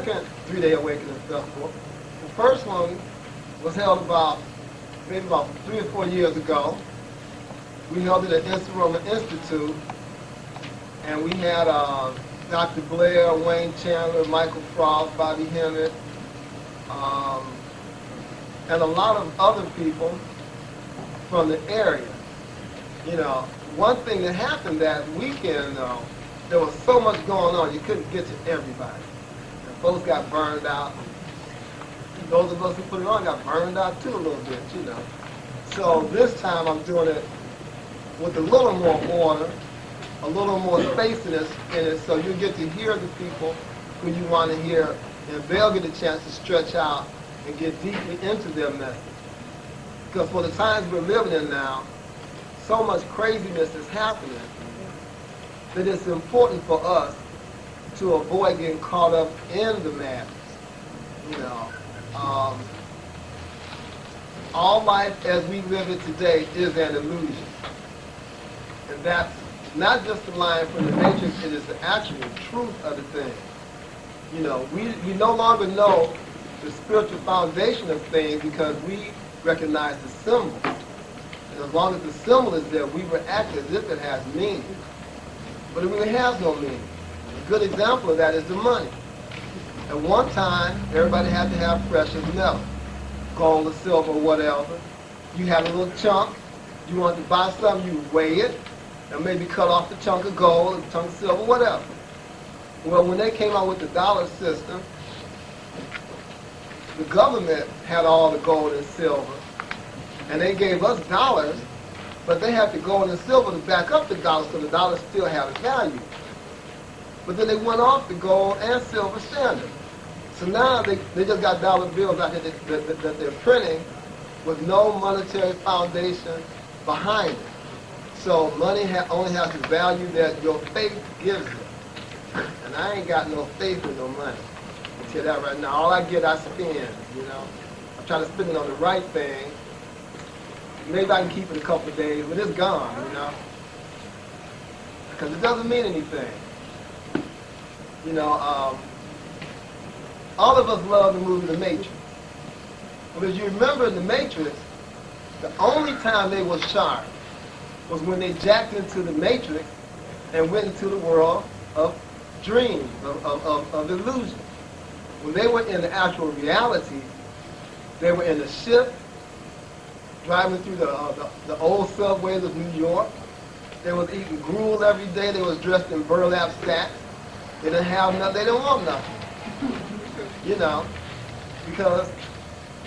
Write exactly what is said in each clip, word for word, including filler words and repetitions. second three-day awakening festival. The first one was held about, maybe about three or four years ago. We held it at Insta Roma Institute, and we had uh, Doctor Blair, Wayne Chandler, Michael Frost, Bobby Hemmett, um, and a lot of other people from the area. You know, one thing that happened that weekend, though, there was so much going on, you couldn't get to everybody. And folks got burned out. Those of us who put it on got burned out too a little bit, you know. So this time I'm doing it with a little more order, a little more space in it, so you get to hear the people who you want to hear, and they'll get a chance to stretch out and get deeply into their message. Because for the times we're living in now, so much craziness is happening that it's important for us to avoid getting caught up in the madness. You know, um, all life as we live it today is an illusion. And that's not just a line from The Matrix, it is the actual truth of the thing. You know, we, we no longer know the spiritual foundation of things because we recognize the symbol. And as long as the symbol is there, we react as if it has meaning. But it really has no meaning. A good example of that is the money. At one time, everybody had to have precious metal, gold or silver or whatever. You had a little chunk. You wanted to buy something, you weigh it, and maybe cut off the chunk of gold, a chunk of silver, whatever. Well, when they came out with the dollar system, the government had all the gold and silver, and they gave us dollars, but they had the gold and silver to back up the dollar, so the dollar still had its value. But then they went off the gold and silver standard. So now they, they just got dollar bills out there that, that, that they're printing with no monetary foundation behind it. So money ha only has the value that your faith gives it. And I ain't got no faith in no money. I tell that right now. All I get, I spend, you know. I'm trying to spend it on the right thing. Maybe I can keep it a couple of days, but it's gone, you know. Because it doesn't mean anything. You know, um, all of us love the movie The Matrix. But if you remember in The Matrix, the only time they were sharp was when they jacked into the Matrix and went into the world of dreams, of, of, of, of illusion. When they were in the actual reality, they were in the ship, driving through the, uh, the, the old subways of New York. They was eating gruel every day. They was dressed in burlap sacks. They didn't have nothing. They didn't want nothing. You know, because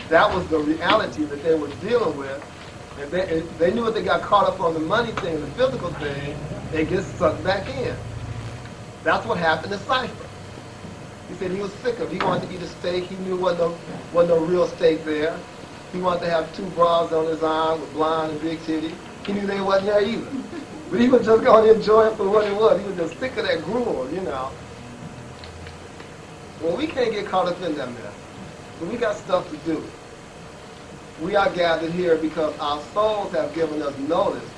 that was the reality that they were dealing with. And they, and they knew if they got caught up on the money thing, the physical thing, they get sucked back in. That's what happened to Cypher. He said he was sick of it. He wanted to eat a steak. He knew wasn't no, wasn't no real steak there. He wanted to have two bras on his arm with blonde and big titty. He knew they wasn't there either. But he was just going to enjoy it for what it was. He was just sick of that gruel, you know. Well, we can't get caught up in that mess. But we got stuff to do. We are gathered here because our souls have given us notice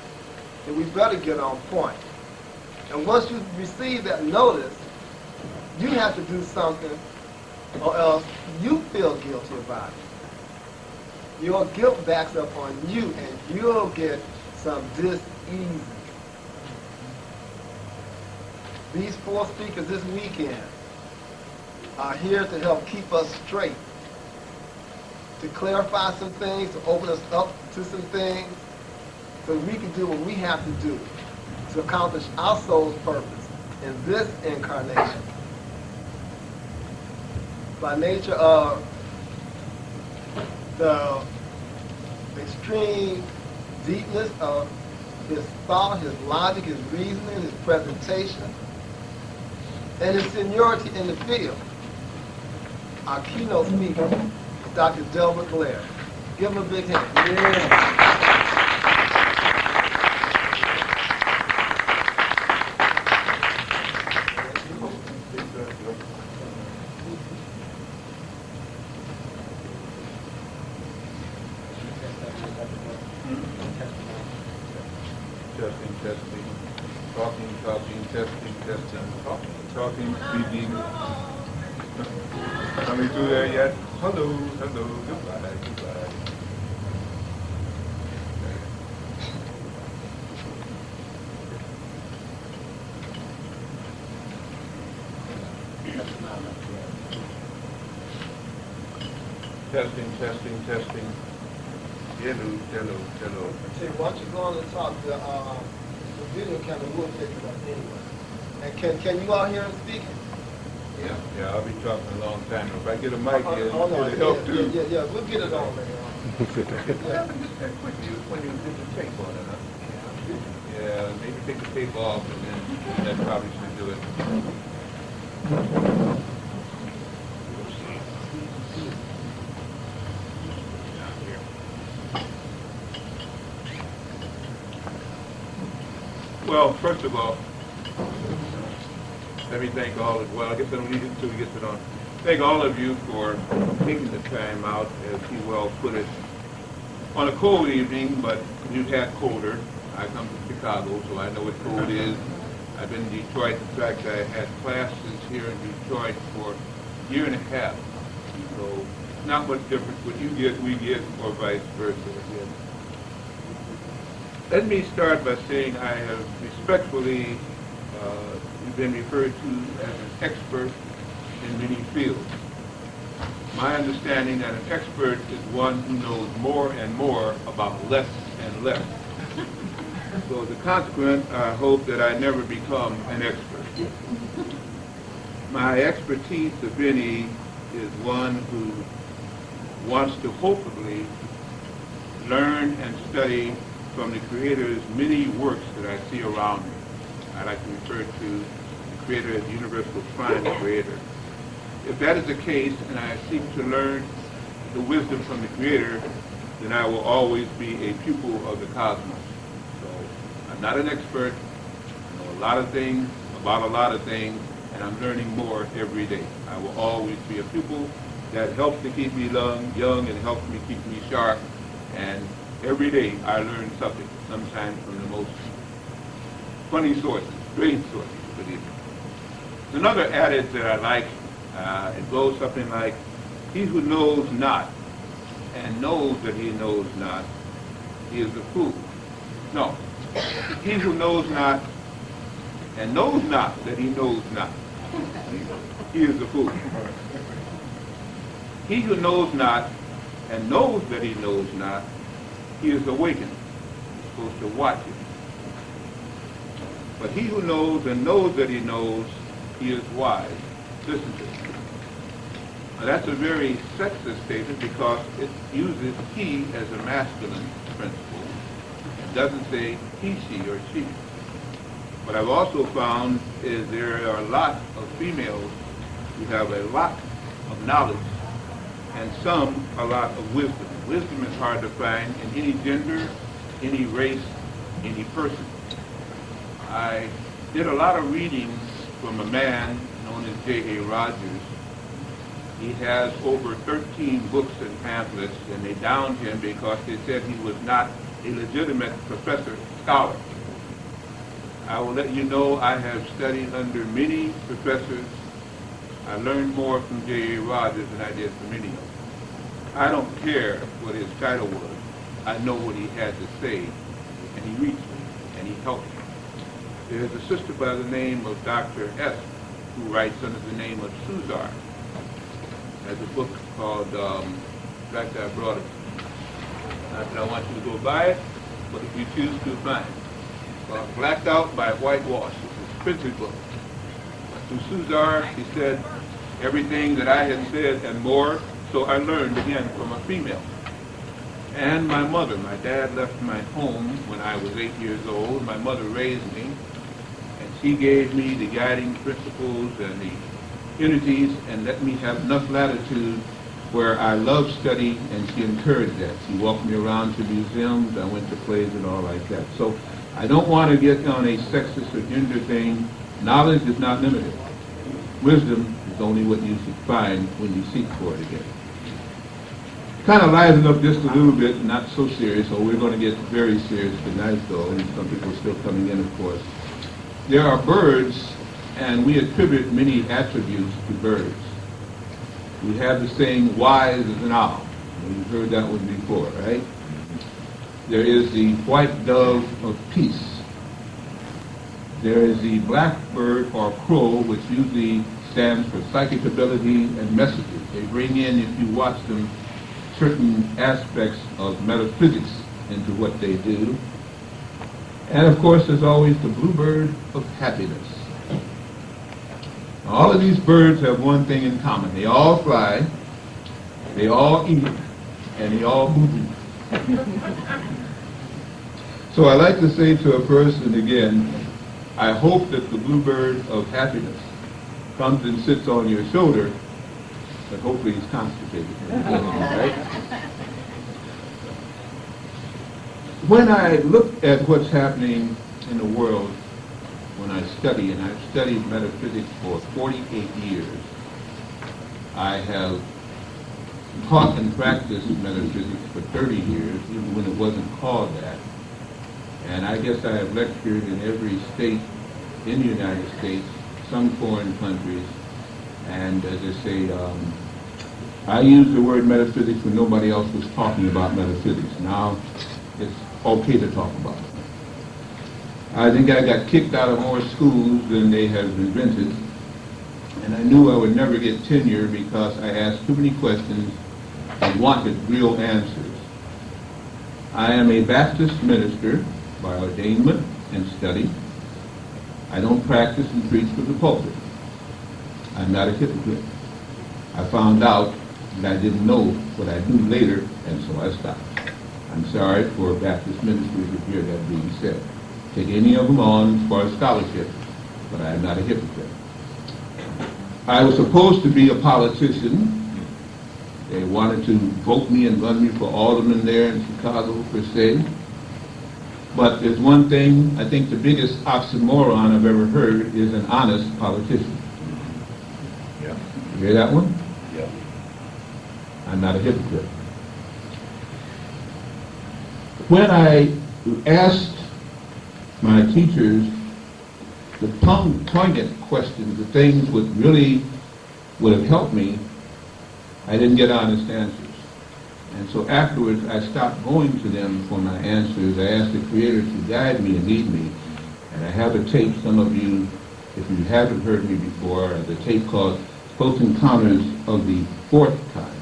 that we better get on point. And once you receive that notice, you have to do something or else you feel guilty about it. Your guilt backs up on you and you'll get some dis-ease. These four speakers this weekend are here to help keep us straight, to clarify some things, to open us up to some things, so we can do what we have to do to accomplish our soul's purpose in this incarnation. By nature of the extreme deepness of his thought, his logic, his reasoning, his presentation, and his seniority in the field, our keynote speaker, Doctor Delbert Blair. Give him a big hand. Yeah. Testing, testing, talking, talking, testing, testing, talking, talking, speaking. Coming through there yet? Hello, hello, goodbye, goodbye. Testing, testing, testing. Hello, hello, hello. See, why don't you go on and talk to uh, the video camera? We'll pick it up anyway. And can can you out here and speak? Yeah, yeah, I'll be talking a long time. If I get a mic uh, here, uh, oh, no, it'll yeah, help yeah, too. Yeah, yeah, we'll get it on later on. What happened just that quick news when you did the tape on it, huh? Yeah, yeah, maybe take the tape off and then and that probably should do it. Well, first of all, let me thank all of, well, I guess I don't need it until we get it on. Thank all of you for taking the time out, as he well put it, on a cold evening, but you've had colder. I come from Chicago, so I know what cold is. I've been in Detroit. In fact, I had classes here in Detroit for a year and a half. So not much difference. What you get, we get, or vice versa. Let me start by saying I have respectfully uh, been referred to as an expert in many fields. My understanding that an expert is one who knows more and more about less and less. So as a consequence, I hope that I never become an expert. My expertise, if any, is one who wants to hopefully learn and study from the Creator's many works that I see around me. I like to refer to Creator as universal prime creator. If that is the case and I seek to learn the wisdom from the Creator, then I will always be a pupil of the cosmos. So I'm not an expert. I know a lot of things about a lot of things, and I'm learning more every day. I will always be a pupil. That helps to keep me young, young and helps me keep me sharp. And every day I learn something, sometimes from the most funny sources, strange sources, believe me. Another adage that I like, uh, it goes something like, he who knows not and knows that he knows not, he is a fool. No, he who knows not and knows not that he knows not, he is a fool. He who knows not and knows that he knows not, he is awakened. He's supposed to watch it. But he who knows and knows that he knows, he is wise. Listen to it. Now that's a very sexist statement because it uses he as a masculine principle. It doesn't say he, she, or she. What I've also found is there are a lot of females who have a lot of knowledge and some a lot of wisdom. Wisdom is hard to find in any gender, any race, any person. I did a lot of readings from a man known as J A Rogers. He has over thirteen books and pamphlets, and they downed him because they said he was not a legitimate professor scholar. I will let you know I have studied under many professors. I learned more from J A Rogers than I did from any of them. I don't care what his title was. I know what he had to say, and he reached me, and he helped me. There's a sister by the name of Doctor S who writes under the name of Suzar. Has a book called, um, in fact, I brought it. Not that I want you to go buy it, but if you choose to, fine. Called Blacked Out by Whitewash. It's an expensive book. But to Suzar, she said everything that I had said and more, so I learned again from a female. And my mother. My dad left my home when I was eight years old. My mother raised me. She gave me the guiding principles and the energies and let me have enough latitude where I love study, and she encouraged that. She walked me around to museums, I went to plays and all like that. So I don't want to get on a sexist or gender thing. Knowledge is not limited. Wisdom is only what you should find when you seek for it again. Kind of lighten up just a little bit, not so serious, or we're going to get very serious tonight though, and some people are still coming in, of course. There are birds, and we attribute many attributes to birds. we have the saying, wise as an owl. You've heard that one before, right? There is the white dove of peace. There is the blackbird or crow, which usually stands for psychic ability and messages. They bring in, if you watch them, certain aspects of metaphysics into what they do. And of course, there's always the bluebird of happiness. Now, all of these birds have one thing in common. They all fly, they all eat, and they all hoot. So I like to say to a person again, I hope that the bluebird of happiness comes and sits on your shoulder, but hopefully he's constipated. Right? When I look at what's happening in the world, when I study, and I've studied metaphysics for forty-eight years, I have taught and practiced metaphysics for thirty years, even when it wasn't called that. And I guess I have lectured in every state in the United States, some foreign countries, and as I say, um, I use the word metaphysics when nobody else was talking about metaphysics. Now it's okay to talk about it. I think I got kicked out of more schools than they have invented, and I knew I would never get tenure because I asked too many questions and wanted real answers. I am a Baptist minister by ordainment and study. I don't practice and preach from the pulpit. I'm not a hypocrite. I found out that I didn't know what I knew later, and so I stopped. I'm sorry for Baptist ministers to hear that being said. Take any of them on for a scholarship, but I am not a hypocrite. I was supposed to be a politician. They wanted to vote me and run me for alderman there in Chicago, per se. But there's one thing, I think the biggest oxymoron I've ever heard is an honest politician. Yeah. You hear that one? Yeah. I'm not a hypocrite. When I asked my teachers the poignant questions, the things that really would have helped me, I didn't get honest answers. And so afterwards, I stopped going to them for my answers. I asked the Creator to guide me and lead me. And I have a tape, some of you, if you haven't heard me before, the tape called Post Encounters of the Fourth Kind.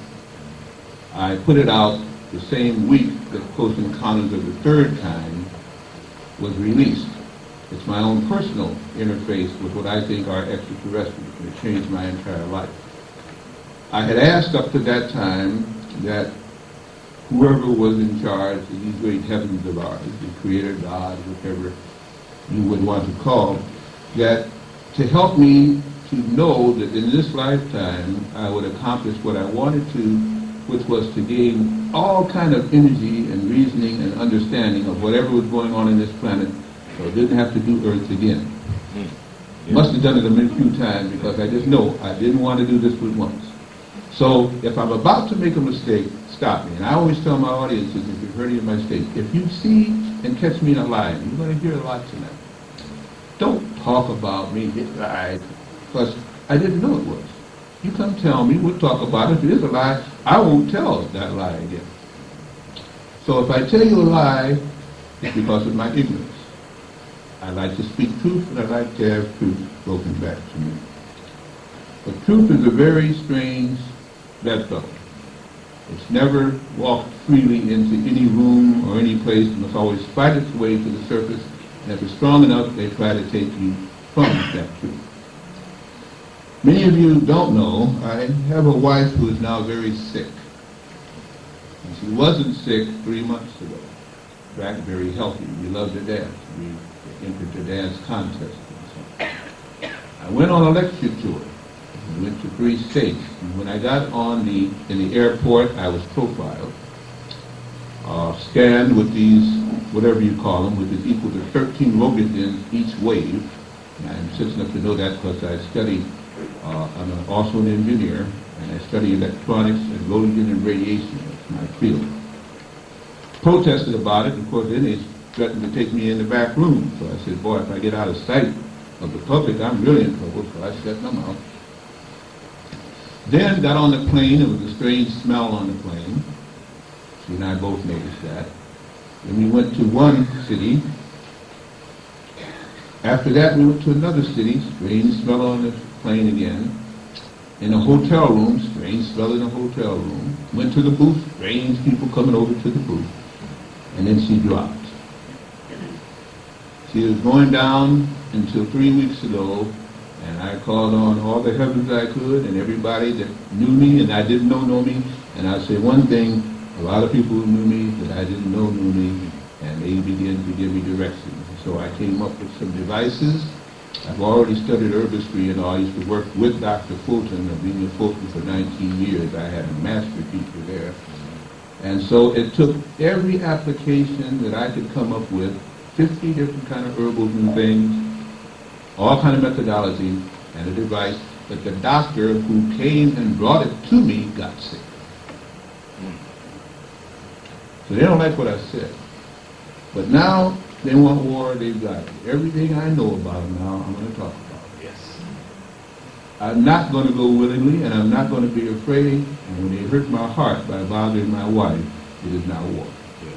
I put it out the same week that Post Encounters of the Third Kind was released. It's my own personal interface with what I think are extraterrestrials, and it changed my entire life. I had asked up to that time that whoever was in charge of these great heavens of ours, the Creator, God, whatever you would want to call, that to help me to know that in this lifetime I would accomplish what I wanted to, which was to gain all kind of energy and reasoning and understanding of whatever was going on in this planet, so I didn't have to do Earth again. Mm. Yeah. Must have done it a few times because I just know I didn't want to do this with once. So if I'm about to make a mistake, stop me. And I always tell my audiences, if you've heard any of my statements, if you see and catch me in a lie, you're going to hear a lot tonight. Don't talk about me, it lied, because I didn't know it was. You come tell me, we'll talk about it. If it is a lie, I won't tell that lie again. So if I tell you a lie, it's because of my ignorance. I like to speak truth, and I like to have truth broken back to me. But truth is a very strange bedfellow. It's never walked freely into any room or any place. It must always fight its way to the surface. And if it's strong enough, they try to take you from that truth. Many of you don't know, I have a wife who is now very sick. And she wasn't sick three months ago. In fact, very healthy. We loved her dance. We entered the dance contest. I went on a lecture tour. We went to three states. And when I got on the in the airport, I was profiled, uh, scanned with these, whatever you call them, which is equal to thirteen Roentgens each wave. And I'm sensitive to know that because I studied, uh, I'm also an engineer, and I study electronics and Roentgen and radiation. That's my field. Protested about it, and of course then they threatened to take me in the back room. So I said, boy, if I get out of sight of the public, I'm really in trouble, so I shut my mouth. Then got on the plane. There was a strange smell on the plane. She and I both noticed that. Then we went to one city. After that, we went to another city. Strange smell on the plane again. In a hotel room, strange smell in a hotel room. Went to the booth, strange people coming over to the booth. And then she dropped. She was going down until three weeks ago, and I called on all the heavens I could and everybody that knew me and I didn't know know me. And I say one thing, a lot of people who knew me that I didn't know knew me, and they began to give me directions. So I came up with some devices. I've already studied herbistry, and I used to work with Doctor Fulton. I've been with Fulton for nineteen years. I had a master teacher there. And so it took every application that I could come up with, fifty different kind of herbals and things, all kind of methodology and a device that the doctor who came and brought it to me got sick. So they don't like what I said. But now they want war, they've got it. Everything I know about them now, I'm going to talk about it. Yes. I'm not going to go willingly, and I'm not going to be afraid. And when they hurt my heart by bothering my wife, it is now war. Yes.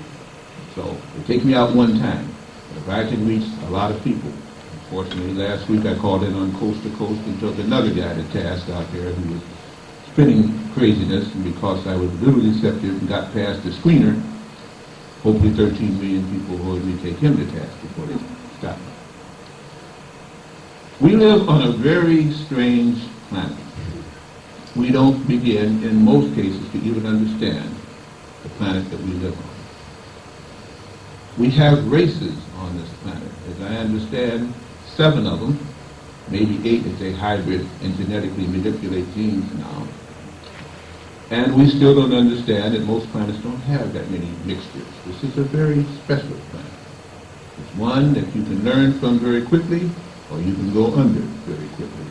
So they take me out one time. But if I can reach a lot of people, unfortunately, last week I called in on Coast to Coast and took another guy to task out there who was spinning craziness, and because I was literally receptive and got past the screener, hopefully thirteen million people heard me take him to task before they stop me. We live on a very strange planet. We don't begin, in most cases, to even understand the planet that we live on. We have races on this planet. As I understand, seven of them, maybe eight if they hybrid and genetically manipulate genes now. And we still don't understand that most planets don't have that many mixtures. This is a very special planet. It's one that you can learn from very quickly, or you can go under very quickly.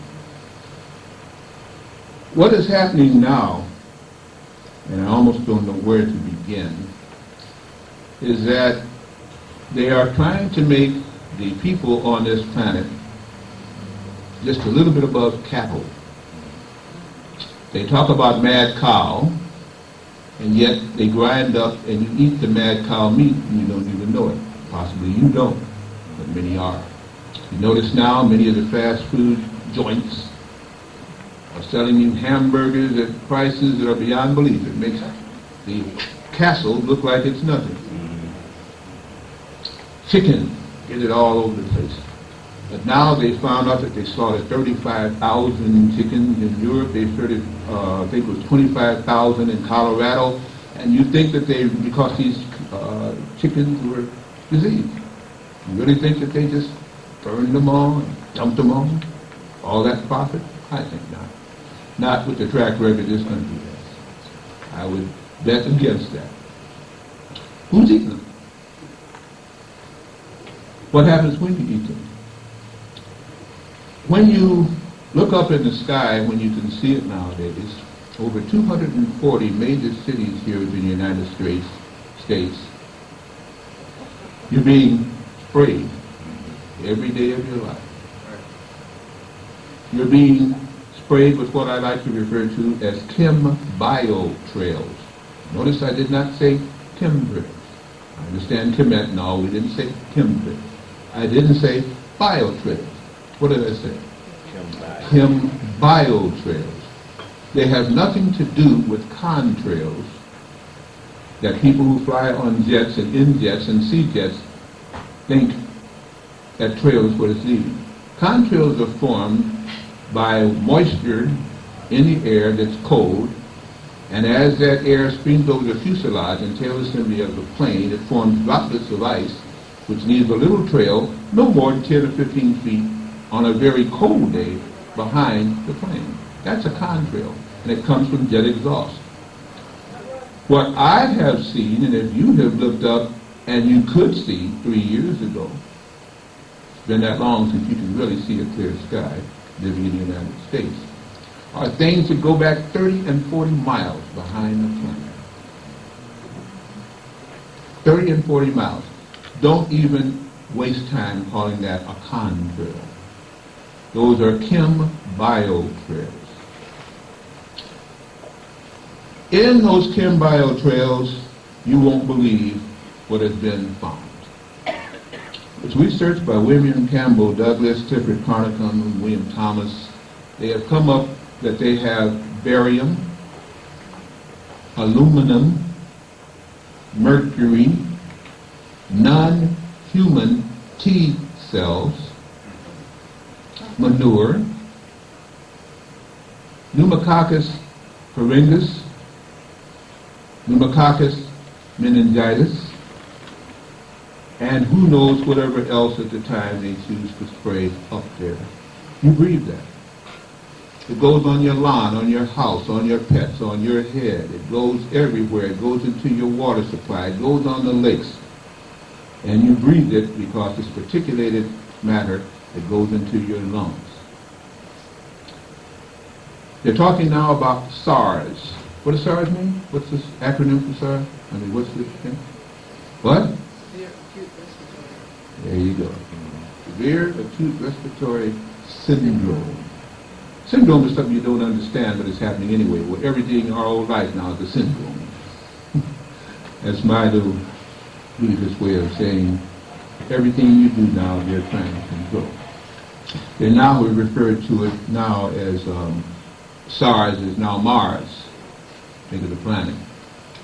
What is happening now, and I almost don't know where to begin, is that they are trying to make the people on this planet just a little bit above cattle. They talk about mad cow, and yet they grind up and you eat the mad cow meat and you don't even know it. Possibly you don't, but many are. You notice now many of the fast food joints are selling you hamburgers at prices that are beyond belief. It makes the castle look like it's nothing. Chicken is it all over the place. But now they found out that they slaughtered thirty-five thousand chickens in Europe. They slaughtered, uh, I think it was twenty-five thousand in Colorado. And you think that they, because these uh, chickens were diseased, you really think that they just burned them all and dumped them all? All that profit? I think not. Not with the track record this country has. I would bet against that. Who's eating them? What happens when you eat them? When you look up in the sky, when you can see it nowadays, over two hundred forty major cities here in the United States, you're being sprayed every day of your life. You're being sprayed with what I like to refer to as chem bio trails. Notice I did not say chemtrails. I understand chemet and all, we didn't say chemtrails. I didn't say bio trails. What did I say? Chem bio trails. They have nothing to do with contrails that people who fly on jets and in jets and sea jets think that trail is what it's leaving. Contrails are formed by moisture in the air that's cold, and as that air streams over the fuselage and tail assembly of the plane, it forms droplets of ice, which leaves a little trail no more than ten or fifteen feet on a very cold day behind the plane. That's a contrail, and it comes from jet exhaust. What I have seen, and if you have looked up, and you could see three years ago, it's been that long since you can really see a clear sky living in the United States, are things that go back thirty and forty miles behind the plane. thirty and forty miles. Don't even waste time calling that a contrail. Those are chem bio trails. In those chem bio trails, you won't believe what has been found. It's research by William Campbell Douglas, Tiffred Carnicum, and William Thomas. They have come up that they have barium, aluminum, mercury, non-human T cells, manure, pneumococcus pharyngus, pneumococcus meningitis, and who knows whatever else at the time they choose to spray up there. You breathe that. It goes on your lawn, on your house, on your pets, on your head. It goes everywhere. It goes into your water supply. It goes on the lakes. And you breathe it because it's particulated matter that goes into your lungs. They're talking now about SARS. What does SARS mean? What's this acronym for SARS? I mean, what's this thing? What? There you go. Severe acute respiratory syndrome. Syndrome is something you don't understand, but it's happening anyway. Well, everything in our old life now is a syndrome. That's my little religious way of saying everything you do now they're trying to control. They now we refer to it now as um, SARS is now Mars. Think of the planet.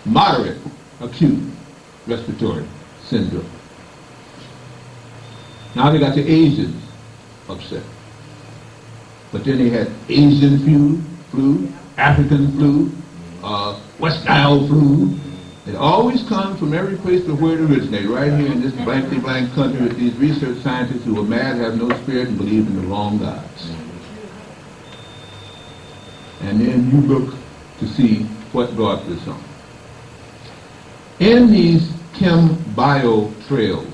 Moderate acute respiratory syndrome. Now they got the Asians upset. But then they had Asian flu, flu, African flu, uh, West Nile flu. It always comes from every place to where it originates, right here in this blankety blank country with these research scientists who are mad, have no spirit, and believe in the wrong gods. And then you look to see what brought this on. In these chem bio trails,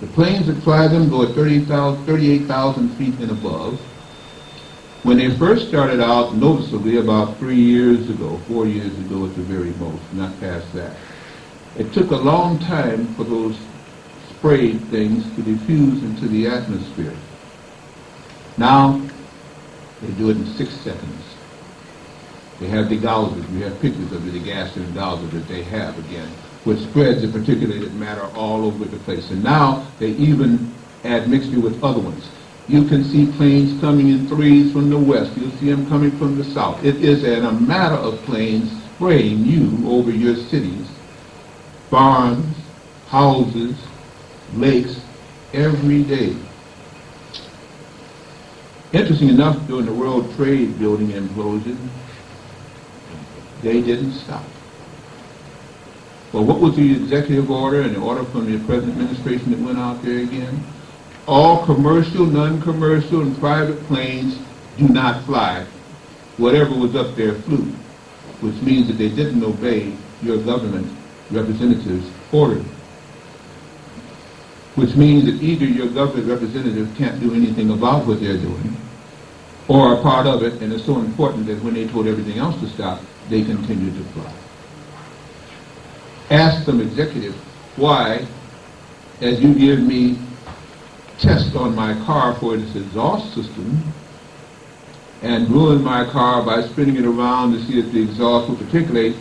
the planes that fly them go at thirty-eight thousand feet and above. When they first started out, noticeably about three years ago, four years ago at the very most, not past that, it took a long time for those sprayed things to diffuse into the atmosphere. Now, they do it in six seconds. They have the degaussers. We have pictures of the degausser and degaussers that they have again, which spreads the particulated matter all over the place. And now they even add mixture with other ones. You can see planes coming in threes from the west. You'll see them coming from the south. It is a matter of planes spraying you over your cities, farms, houses, lakes, every day. Interesting enough, during the World Trade Building implosion, they didn't stop. Well, what was the executive order and the order from the present administration that went out there again? All commercial, non-commercial, and private planes do not fly. Whatever was up there flew, which means that they didn't obey your government representative's order. Which means that either your government representative can't do anything about what they're doing, or are part of it, and it's so important that when they told everything else to stop, they continued to fly. Ask some executive why, as you give me tests on my car for its exhaust system and ruin my car by spinning it around to see if the exhaust will particulate,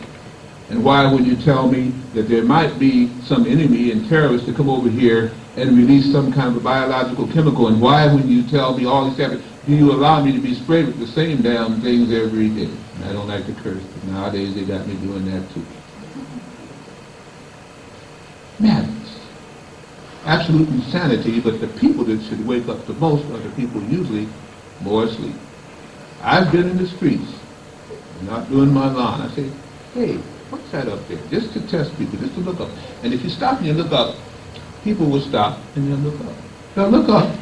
and why would you tell me that there might be some enemy and terrorists to come over here and release some kind of a biological chemical, and why would you tell me all these habits? Do you allow me to be sprayed with the same damn things every day? And I don't like to curse, but nowadays they got me doing that too. Madness. Absolute insanity, but the people that should wake up the most are the people usually more asleep. I've been in the streets, not doing my lawn. I say, hey, what's that up there? Just to test people, just to look up. And if you stop and you look up, people will stop and they'll look up. They'll look up.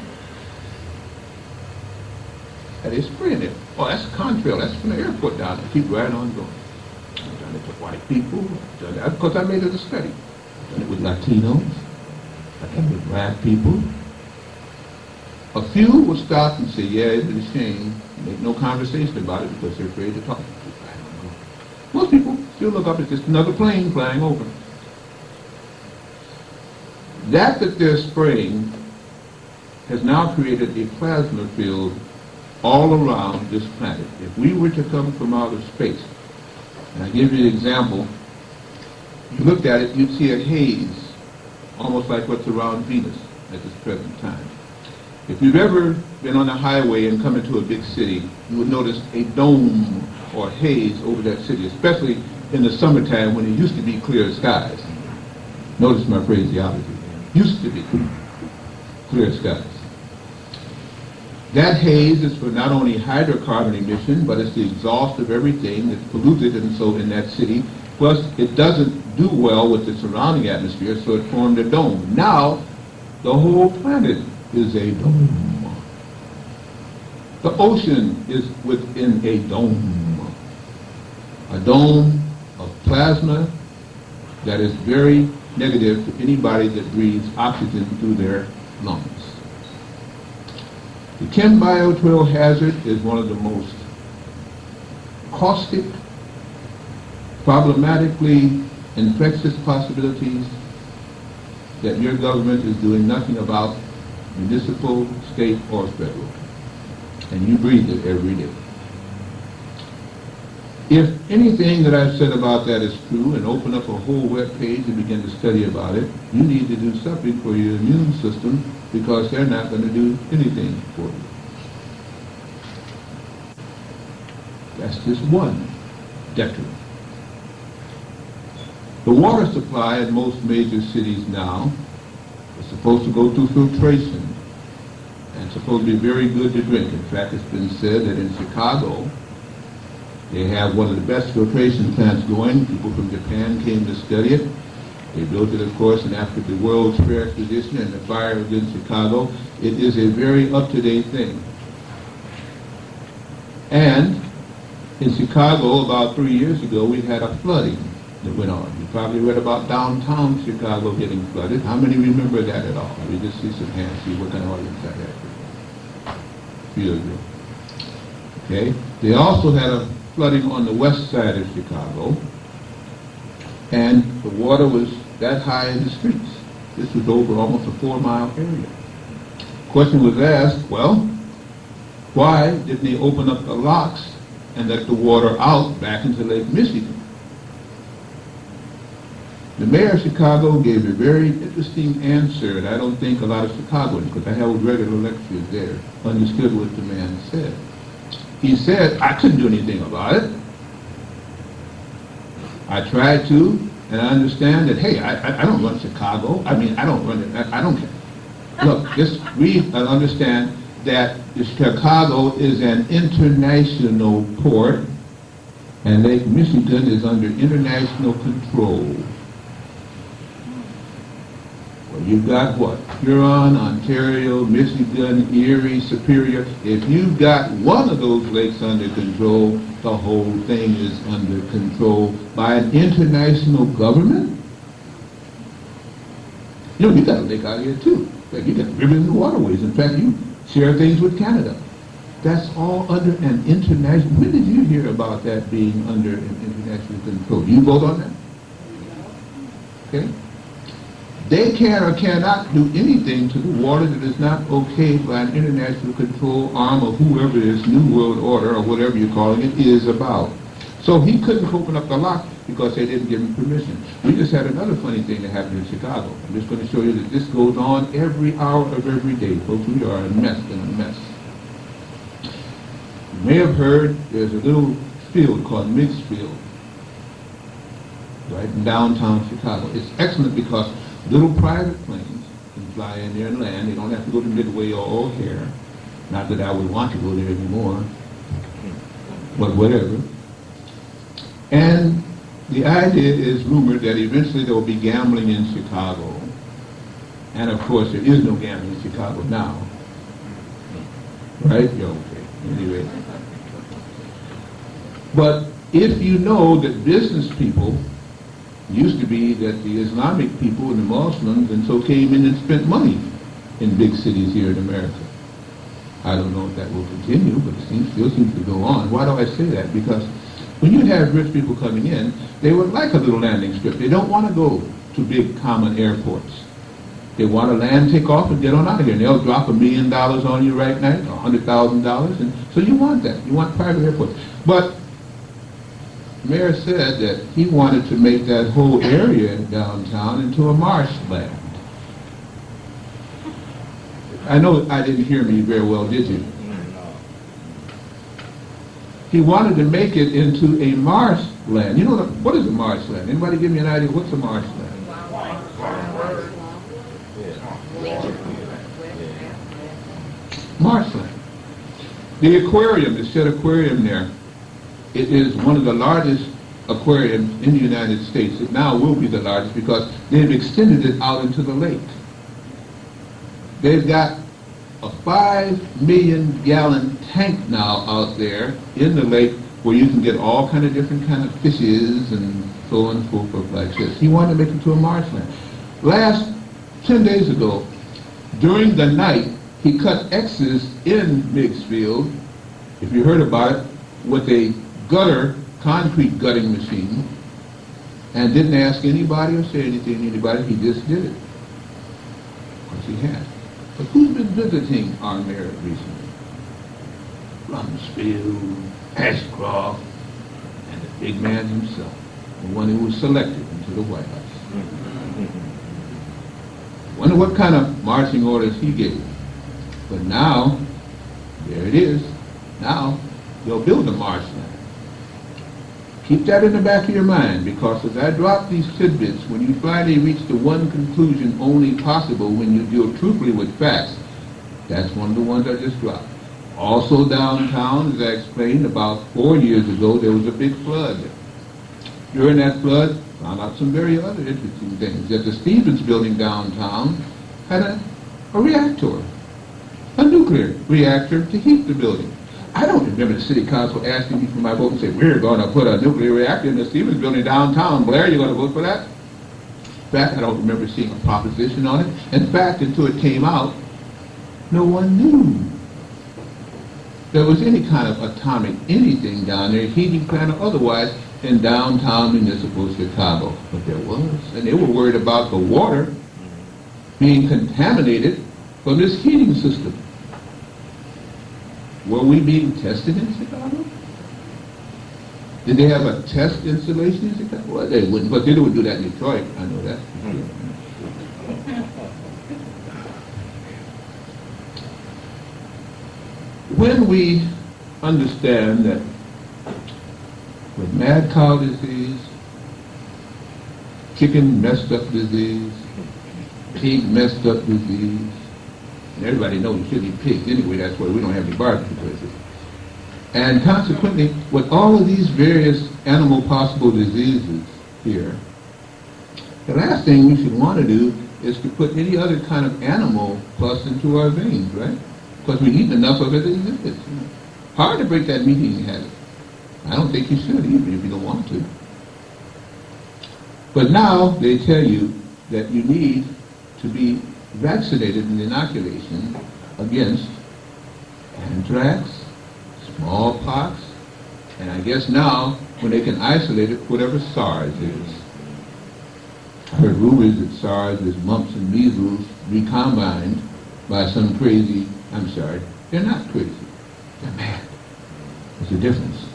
And they spray in it. Oh, that's a contrail. That's from the airport down there. Keep right on going. I've done it to white people. I've done that because I made it a study. I've done it with Latinos. I've done it with black people. A few will stop and say, yeah, it's a shame. Make no conversation about it because they're afraid to talk. Most people still look up at just another plane flying over. That that they're spraying has now created a plasma field all around this planet. If we were to come from outer space, And I give you an example. If you looked at it, you'd see a haze, almost like what's around Venus at this present time. If you've ever been on a highway and come into a big city, you would notice a dome or haze over that city, especially in the summertime when it used to be clear skies. Notice my phraseology. Used to be clear skies. That haze is for not only hydrocarbon emission, but it's the exhaust of everything that's polluted and so in that city. Plus, it doesn't do well with the surrounding atmosphere, so it formed a dome. Now, the whole planet is a dome. The ocean is within a dome. A dome of plasma that is very negative to anybody that breathes oxygen through their lungs. The chem biotoil hazard is one of the most caustic, problematically infectious possibilities that your government is doing nothing about, municipal, state, or federal. And you breathe it every day. If anything that I've said about that is true, and open up a whole web page and begin to study about it, you need to do something for your immune system, because they're not going to do anything for you. That's just one detriment. The water supply in most major cities now is supposed to go through filtration and supposed to be very good to drink. In fact, it's been said that in Chicago, they have one of the best filtration plants going. People from Japan came to study it. They built it, of course, and after the World's Fair Exposition and the fire in Chicago, it is a very up-to-date thing. And in Chicago, about three years ago, we had a flooding that went on. You probably read about downtown Chicago getting flooded. How many remember that at all? We just see some hands, see what kind of audience I have. Feel good. Okay. They also had a flooding on the west side of Chicago, and the water was that high in the streets. This was over almost a four-mile area. Question was asked, well, why didn't they open up the locks and let the water out back into Lake Michigan? The mayor of Chicago gave a very interesting answer, and I don't think a lot of Chicagoans, because I held regular lectures there, understood what the man said. He said, I couldn't do anything about it. I tried to, and I understand that, hey, I, I don't run Chicago. I mean, I don't run it. I, I don't care. Look, just read and understand that Chicago is an international port, and Lake Michigan is under international control. Well, you've got what? Huron, Ontario, Michigan, Erie, Superior. If you've got one of those lakes under control, the whole thing is under control by an international government? You know, you got a lake out here too. You got rivers and waterways. In fact, you share things with Canada. That's all under an international... When did you hear about that being under an international control? You vote on that? Okay? They can or cannot do anything to the water that is not okayed by an international control arm of whoever this New World Order or whatever you're calling it is about. So he couldn't open up the lock because they didn't give him permission. We just had another funny thing that happened in Chicago. I'm just going to show you that this goes on every hour of every day. Folks, we are a mess in a mess. You may have heard there's a little field called Meigs Field, right in downtown Chicago. It's excellent because little private planes can fly in there and land. They don't have to go to Midway or O'Hare. Not that I would want to go there anymore, but whatever. And the idea is rumored that eventually there will be gambling in Chicago. And of course, there is no gambling in Chicago now. Right? Yeah, okay. Anyway. But if you know that business people used to be that the Islamic people and the Muslims and so came in and spent money in big cities here in America. I don't know if that will continue, but it seems, still seems to go on. Why do I say that? Because when you have rich people coming in, they would like a little landing strip. They don't want to go to big common airports. They want to land, take off, and get on out of here. And they'll drop a million dollars on you right now, a hundred thousand dollars. And so you want that. You want private airports. But the mayor said that he wanted to make that whole area in downtown into a marshland. I know I didn't hear me very well, did you? He wanted to make it into a marshland. You know, what is a marshland? Anybody give me an idea? What's a marshland? Marshland. The aquarium, the shed aquarium there, it is one of the largest aquariums in the United States. It now will be the largest because they've extended it out into the lake. They've got a five million gallon tank now out there in the lake where you can get all kind of different kind of fishes and so on and so forth like this. He wanted to make it to a marshland. Last ten days ago, during the night, he cut X's in Meigs Field, if you heard about it, with a gutter, concrete gutting machine, and didn't ask anybody or say anything to anybody. He just did it. Of course he had. But who's been visiting our mayor recently? Rumsfeld, Ashcroft, and the big man himself, the one who was selected into the White House. Wonder what kind of marching orders he gave. But now, there it is. Now, they'll build a marshland. Keep that in the back of your mind, because as I drop these tidbits, when you finally reach the one conclusion only possible when you deal truthfully with facts, that's one of the ones I just dropped. Also downtown, as I explained, about four years ago, there was a big flood. During that flood, found out some very other interesting things. That the Stevens building downtown had a, a reactor. A nuclear reactor to heat the building. I don't remember the city council asking me for my vote and say, we're going to put a nuclear reactor in the Stevens building downtown. Blair, you're going to vote for that? In fact, I don't remember seeing a proposition on it. In fact, until it came out, no one knew there was any kind of atomic anything down there, heating plant or otherwise, in downtown municipal Chicago. But there was. And they were worried about the water being contaminated from this heating system. Were we being tested in Chicago? Did they have a test installation in Chicago? Well, they wouldn't, but they would do that in Detroit. I know that. When we understand that with mad cow disease, chicken messed up disease, pig messed up disease, and everybody knows we should eat pigs anyway, that's why we don't have any barbecue places. And consequently, with all of these various animal possible diseases here, the last thing we should want to do is to put any other kind of animal plus into our veins, right? Because we've eaten enough of it as it is. Hard to break that meat eating habit. I don't think you should, even if you don't want to. But now they tell you that you need to be vaccinated in inoculation against anthrax, smallpox, and I guess now when they can isolate it, whatever SARS is. I heard rumors that SARS is mumps and measles recombined by some crazy, I'm sorry, they're not crazy, they're mad. There's a difference.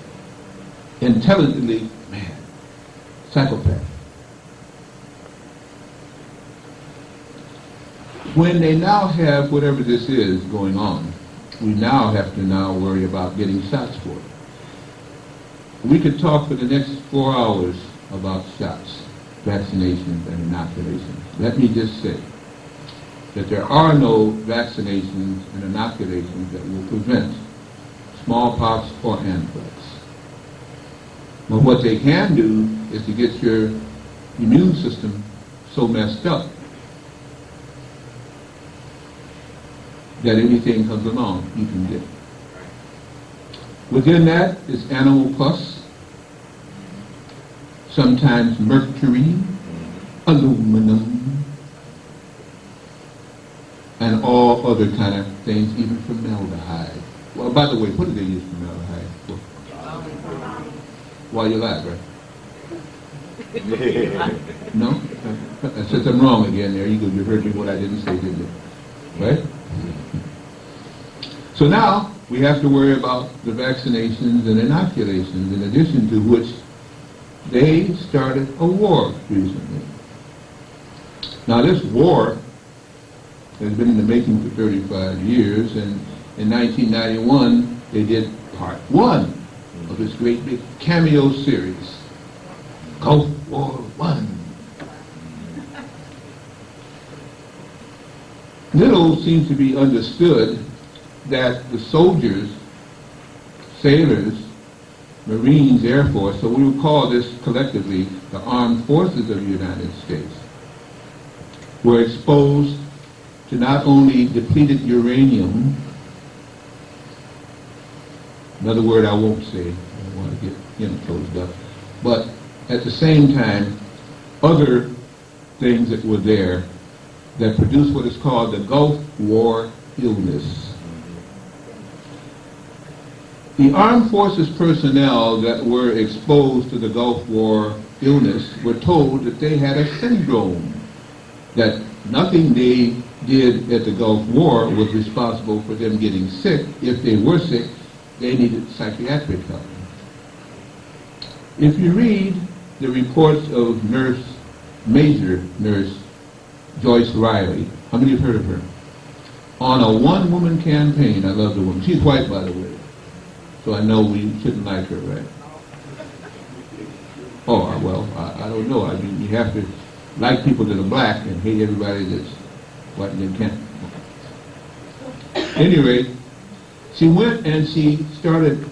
Intelligently mad. Psychopath. When they now have whatever this is going on, we now have to now worry about getting shots for it. We could talk for the next four hours about shots, vaccinations, and inoculations. Let me just say that there are no vaccinations and inoculations that will prevent smallpox or anthrax. But what they can do is to get your immune system so messed up that anything comes along, you can get. Within that is animal pus, sometimes mercury, aluminum, and all other kind of things, even formaldehyde. Well, by the way, what do they use formaldehyde for? While you're alive, right? No? I said I'm wrong again there. You go, you heard me what I didn't say, didn't you? Right? So now we have to worry about the vaccinations and inoculations, in addition to which They started a war recently. Now this war has been in the making for thirty-five years, and in nineteen ninety-one they did part one of this great big cameo series, Gulf War One. Little seems to be understood that the soldiers, sailors, Marines, Air Force, so we would call this collectively the Armed Forces of the United States, were exposed to not only depleted uranium, another word I won't say, I don't want to get you know, closed up, but at the same time, other things that were there that produced what is called the Gulf War illness. The armed forces personnel that were exposed to the Gulf War illness were told that they had a syndrome, that nothing they did at the Gulf War was responsible for them getting sick. If they were sick, they needed psychiatric help. If you read the reports of Nurse Major Nurse Joyce Riley, how many have heard of her? On a one-woman campaign, I love the woman. She's white, by the way, so I know we shouldn't like her, right? Oh, well, I, I don't know. I mean, you have to like people that are black and hate everybody that's white and they can't. Anyway, she went and she started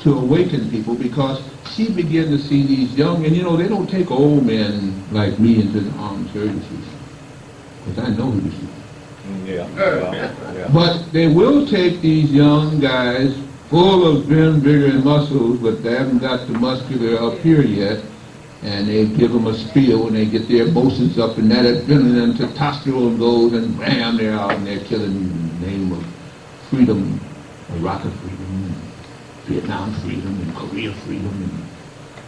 to awaken people because she began to see these young, and you know, they don't take old men like me into the armed services, because I know who this is. Yeah. Yeah. Yeah. But they will take these young guys full of vim, vigor, and muscles, but they haven't got the muscular up here yet, and they give them a spiel and they get their emotions up, and that adrenaline and testosterone goes, and bam, they're out and they're killing in the name of freedom, Iraq of freedom, and Vietnam freedom, and Korea freedom, and,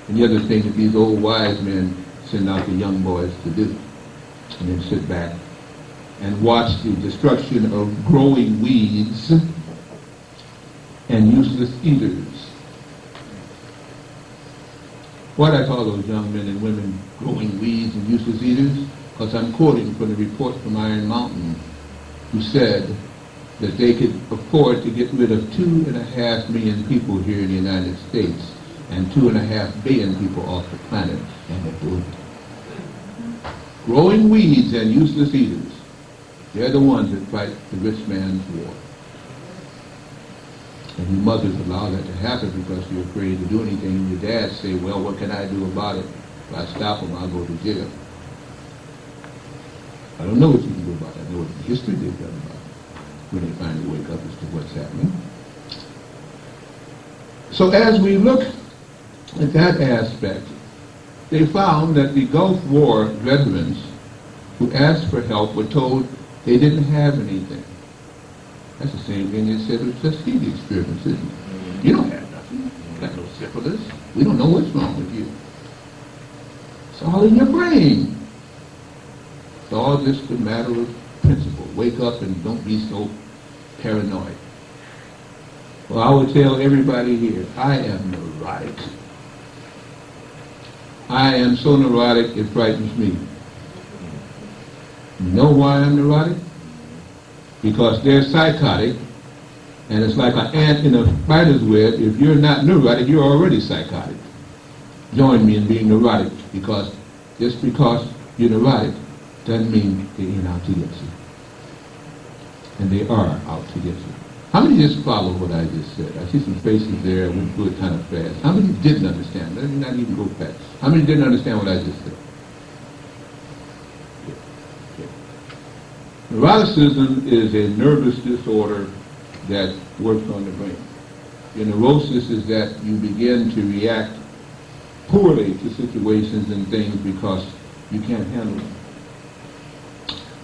and the other thing that these old wise men send out the young boys to do, and then sit back and watch the destruction of growing weeds and useless eaters. Why do I call those young men and women growing weeds and useless eaters? Because I'm quoting from the report from Iron Mountain, who said that they could afford to get rid of two and a half million people here in the United States and two and a half billion people off the planet, and they're doing it. Growing weeds and useless eaters, they're the ones that fight the rich man's war. And your mothers allow that to happen because you're afraid to do anything. Your dads say, well, what can I do about it? If I stop them, I'll go to jail. I don't know what you can do about it. I know what history did done about it when they finally wake up as to what's happening. So as we look at that aspect, they found that the Gulf War veterans who asked for help were told they didn't have anything. That's the same thing they said with Tuskegee experience, isn't it? You don't have nothing. You got no syphilis. We don't know what's wrong with you. It's all in your brain. It's all just a matter of principle. Wake up and don't be so paranoid. Well, I would tell everybody here, I am neurotic. I am so neurotic it frightens me. You know why I'm neurotic? Because they're psychotic, and it's like an ant in a spider's web. If you're not neurotic, you're already psychotic. Join me in being neurotic, because just because you're neurotic doesn't mean they ain't out to get you. And they are out to get you. How many just follow what I just said? I see some faces there, and we do it kind of fast. How many didn't understand? Let me not even go fast. How many didn't understand what I just said? Neuroticism is a nervous disorder that works on the brain. And neurosis is that you begin to react poorly to situations and things because you can't handle them.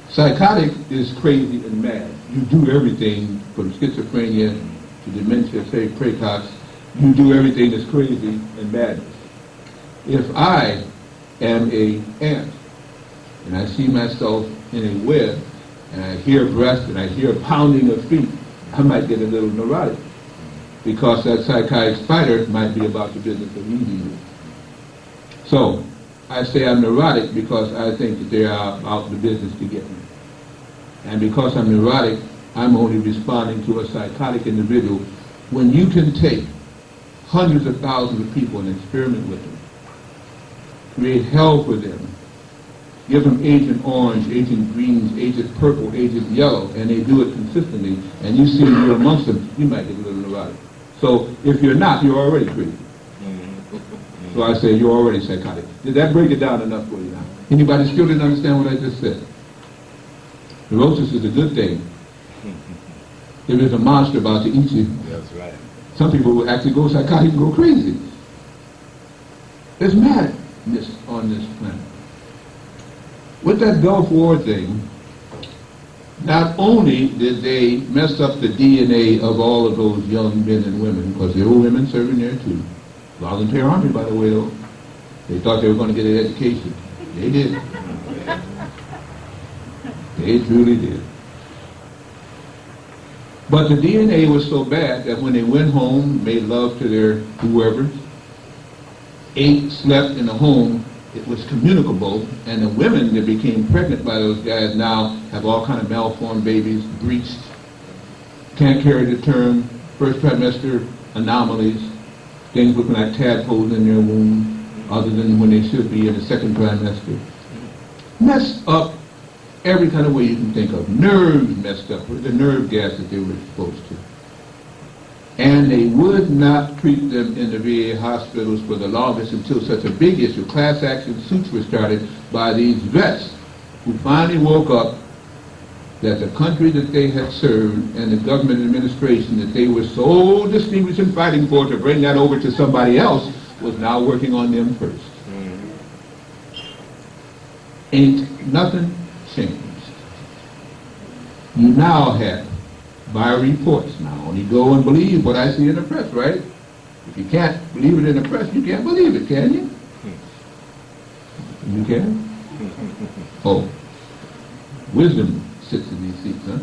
Psychotic is crazy and mad. You do everything from schizophrenia to dementia, say Precox. You do everything that's crazy and madness. If I am an ant and I see myself in a web, and I hear breath and I hear pounding of feet, I might get a little neurotic because that psychotic spider might be about the business of eating you. So I say I'm neurotic because I think that they are out in the business to get me. And because I'm neurotic, I'm only responding to a psychotic individual. When you can take hundreds of thousands of people and experiment with them, create hell for them, give them agent orange, agent greens, agent purple, agent yellow, and they do it consistently, and you see you're amongst them, you might get a little neurotic. So if you're not, you're already crazy. So I say you're already psychotic. Did that break it down enough for you now? Anybody still didn't understand what I just said? Neurosis is a good thing. If there's a monster about to eat you, that's right. Some people will actually go psychotic and go crazy. There's madness on this planet. With that Gulf War thing, not only did they mess up the D N A of all of those young men and women, because there were women serving there too. Volunteer Army, by the way, though. They thought they were going to get an education. They did. They truly did. But the D N A was so bad that when they went home, made love to their whoever, ate, slept in a home, it was communicable, and the women that became pregnant by those guys now have all kind of malformed babies, breached, can't carry the term, first trimester anomalies, things looking like tadpoles in their womb, other than when they should be in the second trimester. Messed up every kind of way you can think of. Nerves messed up with the nerve gas that they were exposed to. And they would not treat them in the V A hospitals for the longest until such a big issue. Class action suits were started by these vets who finally woke up that the country that they had served and the government administration that they were so distinguished in fighting for to bring that over to somebody else was now working on them first. Mm-hmm. Ain't nothing changed. You now have by reports. Now only go and believe what I see in the press, right? If you can't believe it in the press, you can't believe it, can you? You can? Oh. Wisdom sits in these seats, huh?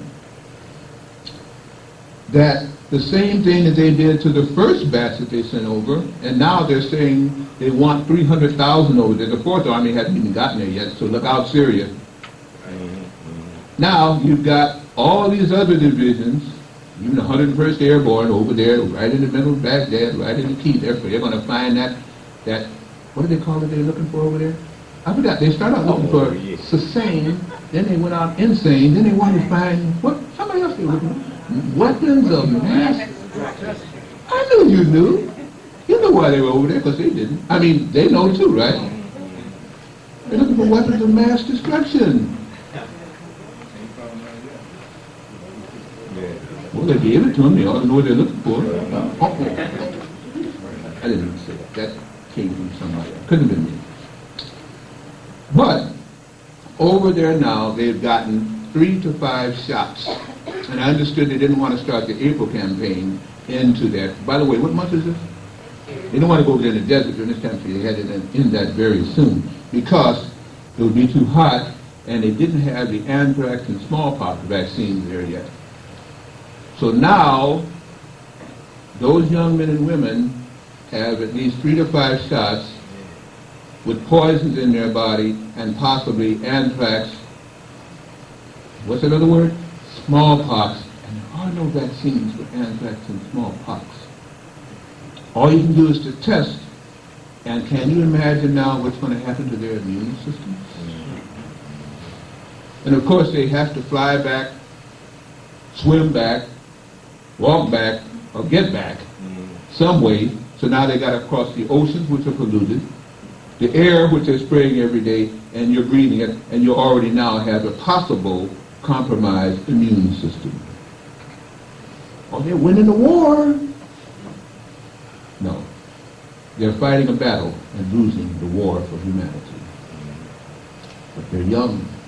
That the same thing that they did to the first batch that they sent over, and now they're saying they want three hundred thousand over there. The Fourth Army hasn't even gotten there yet, so look out, Syria. Now you've got all these other divisions, even the one hundred first Airborne over there, right in the middle of Baghdad, right in the key there, so they're going to find that, that, what do they call it they're looking for over there? I forgot, they started out looking oh, for yeah. Sustained, then they went out insane, then they wanted to find, what, somebody else they were looking for, weapons of mass. I knew you knew. You know why they were over there, because they didn't. I mean, they know too, right? They're looking for weapons of mass destruction. Well, they gave it to them. They ought to know what they're looking for. Uh-oh. I didn't even say that. That came from somebody. Couldn't have been me. But over there now, they've gotten three to five shots. And I understood they didn't want to start the April campaign into that. By the way, what month is this? They don't want to go over there in the desert during this time, so they had to end that very soon because it would be too hot, and they didn't have the anthrax and smallpox vaccines there yet. So now, those young men and women have at least three to five shots with poisons in their body and possibly anthrax, what's another word? Smallpox. And there are no vaccines for anthrax and smallpox. All you can do is to test. And can you imagine now what's going to happen to their immune systems? And of course, they have to fly back, swim back, walk back, or get back some way. So now they got to cross the oceans, which are polluted, the air, which they're spraying every day, and you're breathing it, and you already now have a possible compromised immune system. Oh, they're winning the war. No. They're fighting a battle and losing the war for humanity. But they're young.